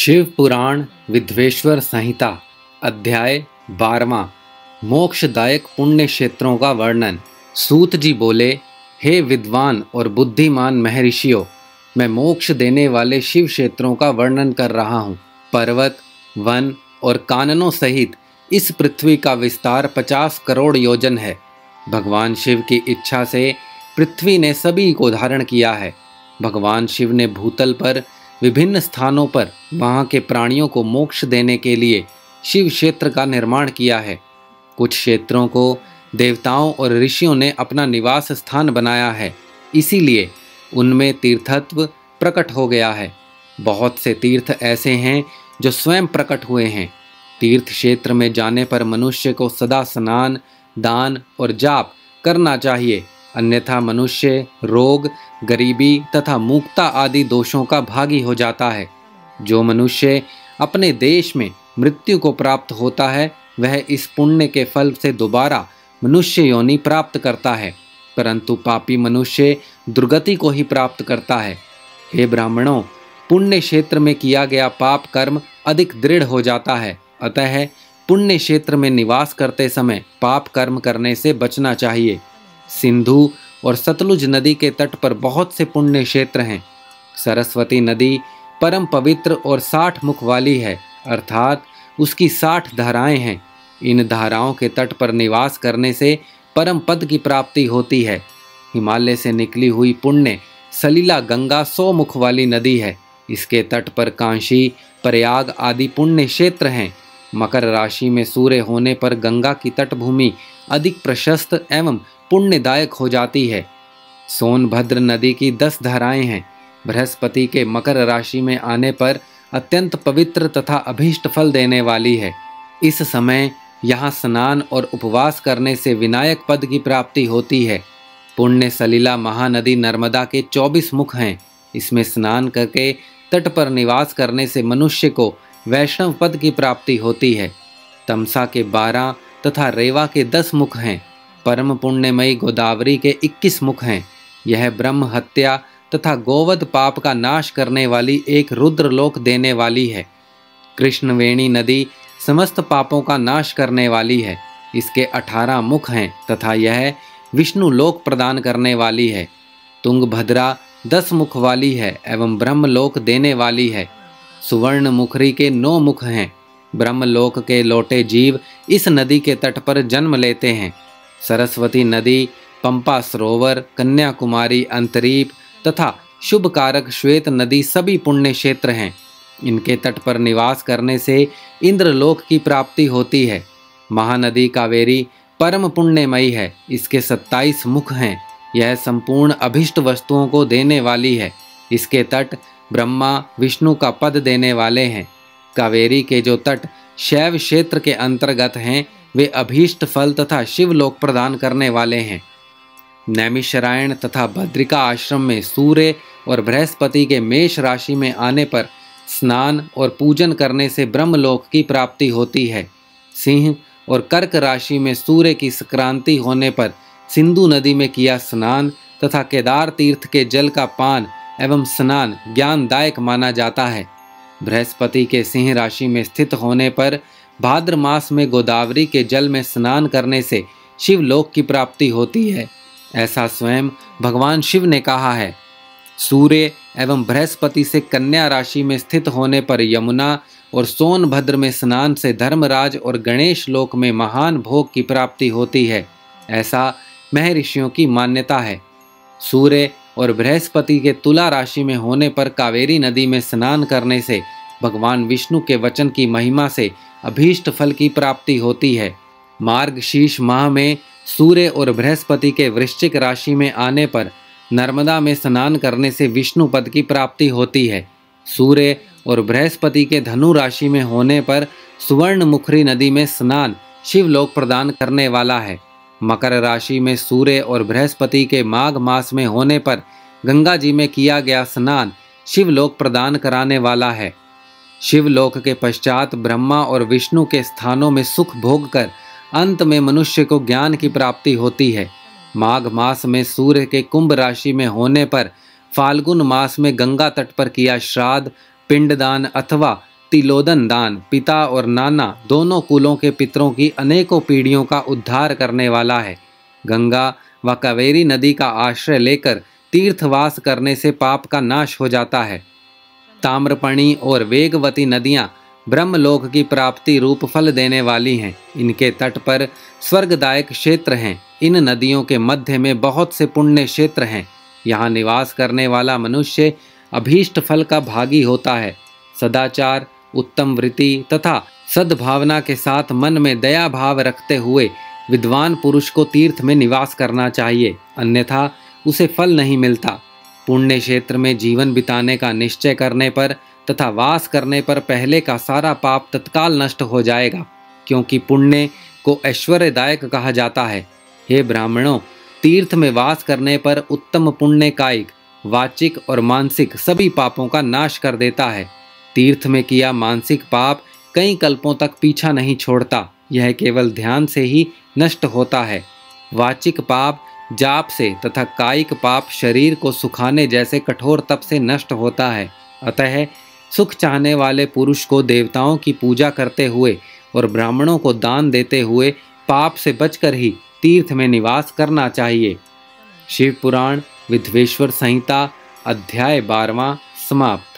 शिव पुराण विद्येश्वर संहिता अध्याय 12 मोक्षदायक पुण्य क्षेत्रों का वर्णन। सूत जी बोले, हे विद्वान और बुद्धिमान महर्षियों, मैं मोक्ष देने वाले शिव क्षेत्रों का वर्णन कर रहा हूँ। पर्वत, वन और काननों सहित इस पृथ्वी का विस्तार 50 करोड़ योजन है। भगवान शिव की इच्छा से पृथ्वी ने सभी को धारण किया है। भगवान शिव ने भूतल पर विभिन्न स्थानों पर वहाँ के प्राणियों को मोक्ष देने के लिए शिव क्षेत्र का निर्माण किया है। कुछ क्षेत्रों को देवताओं और ऋषियों ने अपना निवास स्थान बनाया है, इसीलिए उनमें तीर्थत्व प्रकट हो गया है। बहुत से तीर्थ ऐसे हैं जो स्वयं प्रकट हुए हैं। तीर्थ क्षेत्र में जाने पर मनुष्य को सदा स्नान, दान और जाप करना चाहिए, अन्यथा मनुष्य रोग, गरीबी तथा मूकता आदि दोषों का भागी हो जाता है। जो मनुष्य अपने देश में मृत्यु को प्राप्त होता है, वह इस पुण्य के फल से दोबारा मनुष्य योनि प्राप्त करता है, परंतु पापी मनुष्य दुर्गति को ही प्राप्त करता है। हे ब्राह्मणों, पुण्य क्षेत्र में किया गया पाप कर्म अधिक दृढ़ हो जाता है, अतः पुण्य क्षेत्र में निवास करते समय पाप कर्म करने से बचना चाहिए। सिंधु और सतलुज नदी के तट पर बहुत से पुण्य क्षेत्र हैं। सरस्वती नदी परम पवित्र और 60 मुख वाली है, अर्थात उसकी 60 धाराएं हैं। इन धाराओं के तट पर निवास करने से परम पद की प्राप्ति होती है। हिमालय से निकली हुई पुण्य सलीला गंगा 100 मुख वाली नदी है। इसके तट पर काशी, प्रयाग आदि पुण्य क्षेत्र हैं। मकर राशि में सूर्य होने पर गंगा की तटभूमि अधिक प्रशस्त एवं पुण्यदायक हो जाती है। सोनभद्र नदी की 10 धाराएं हैं। बृहस्पति के मकर राशि में आने पर अत्यंत पवित्र तथा अभीष्ट फल देने वाली है। इस समय यहाँ स्नान और उपवास करने से विनायक पद की प्राप्ति होती है। पुण्य सलीला महानदी नर्मदा के 24 मुख हैं। इसमें स्नान करके तट पर निवास करने से मनुष्य को वैष्णव पद की प्राप्ति होती है। तमसा के 12 तथा रेवा के 10 मुख हैं। परम पुण्यमयी गोदावरी के 21 मुख हैं। यह ब्रह्म हत्या तथा गोवध पाप का नाश करने वाली एक रुद्रलोक देने वाली है। कृष्णवेणी नदी समस्त पापों का नाश करने वाली है। इसके 18 मुख हैं तथा यह विष्णु लोक प्रदान करने वाली है। तुंग भद्रा 10 मुख वाली है एवं ब्रह्मलोक देने वाली है। सुवर्ण मुखरी के 9 मुख हैं। ब्रह्मलोक के लौटे जीव इस नदी के तट पर जन्म लेते हैं। सरस्वती नदी, पंपा सरोवर, कन्याकुमारी अंतरीप तथा शुभ कारक श्वेत नदी सभी पुण्य क्षेत्र हैं। इनके तट पर निवास करने से इंद्रलोक की प्राप्ति होती है। महानदी कावेरी परम पुण्यमयी है। इसके 27 मुख हैं। यह संपूर्ण अभिष्ट वस्तुओं को देने वाली है। इसके तट ब्रह्मा विष्णु का पद देने वाले हैं। कावेरी के जो तट शैव क्षेत्र के अंतर्गत हैं, वे अभीष्ट फल तथा शिवलोक प्रदान करने वाले हैं। नैमिषरायण तथा बद्रिका आश्रम में सूर्य और बृहस्पति के मेष राशि में आने पर स्नान और पूजन करने से ब्रह्मलोक की प्राप्ति होती है। सिंह और कर्क राशि में सूर्य की संक्रांति होने पर सिंधु नदी में किया स्नान तथा केदार तीर्थ के जल का पान एवं स्नान ज्ञानदायक माना जाता है। बृहस्पति के सिंह राशि में स्थित होने पर भाद्र मास में गोदावरी के जल में स्नान करने से शिवलोक की प्राप्ति होती है, ऐसा स्वयं भगवान शिव ने कहा है। सूर्य एवं बृहस्पति से कन्या राशि में स्थित होने पर यमुना और सोनभद्र में स्नान से धर्मराज और गणेशलोक में महान भोग की प्राप्ति होती है, ऐसा महर्षियों की मान्यता है। सूर्य और बृहस्पति के तुला राशि में होने पर कावेरी नदी में स्नान करने से भगवान विष्णु के वचन की महिमा से अभीष्ट फल की प्राप्ति होती है। मार्गशीर्ष माह में सूर्य और बृहस्पति के वृश्चिक राशि में आने पर नर्मदा में स्नान करने से विष्णु पद की प्राप्ति होती है। सूर्य और बृहस्पति के धनु राशि में होने पर सुवर्ण मुखरी नदी में स्नान शिवलोक प्रदान करने वाला है। मकर राशि में सूर्य और बृहस्पति के माघ मास में होने पर गंगा जी में किया गया स्नान शिवलोक प्रदान कराने वाला है। शिवलोक के पश्चात ब्रह्मा और विष्णु के स्थानों में सुख भोग कर अंत में मनुष्य को ज्ञान की प्राप्ति होती है। माघ मास में सूर्य के कुंभ राशि में होने पर फाल्गुन मास में गंगा तट पर किया श्राद्ध, पिंडदान अथवा तिलोदन दान पिता और नाना दोनों कुलों के पितरों की अनेकों पीढ़ियों का उद्धार करने वाला है। गंगा व कावेरी नदी का आश्रय लेकर तीर्थवास करने से पाप का नाश हो जाता है। ताम्रपर्णी और वेगवती नदियां ब्रह्मलोक की प्राप्ति रूप फल देने वाली हैं। इनके तट पर स्वर्गदायक क्षेत्र हैं। इन नदियों के मध्य में बहुत से पुण्य क्षेत्र हैं। यहाँ निवास करने वाला मनुष्य अभीष्ट फल का भागी होता है। सदाचार, उत्तम वृत्ति तथा सद्भावना के साथ मन में दया भाव रखते हुए विद्वान पुरुष को तीर्थ में निवास करना चाहिए, अन्यथा उसे फल नहीं मिलता। पुण्य क्षेत्र में जीवन बिताने का निश्चय करने पर तथा वास करने पर पहले का सारा पाप तत्काल नष्ट हो जाएगा, क्योंकि पुण्य को ऐश्वर्यदायक कहा जाता है। हे ब्राह्मणों, तीर्थ में वास करने पर उत्तम पुण्य कायिक, वाचिक और मानसिक सभी पापों का नाश कर देता है। तीर्थ में किया मानसिक पाप कई कल्पों तक पीछा नहीं छोड़ता, यह केवल ध्यान से ही नष्ट होता है। वाचिक पाप जाप से तथा कायिक पाप शरीर को सुखाने जैसे कठोर तप से नष्ट होता है। अतः सुख चाहने वाले पुरुष को देवताओं की पूजा करते हुए और ब्राह्मणों को दान देते हुए पाप से बचकर ही तीर्थ में निवास करना चाहिए। शिव पुराण विद्येश्वर संहिता अध्याय 12वां समाप्त।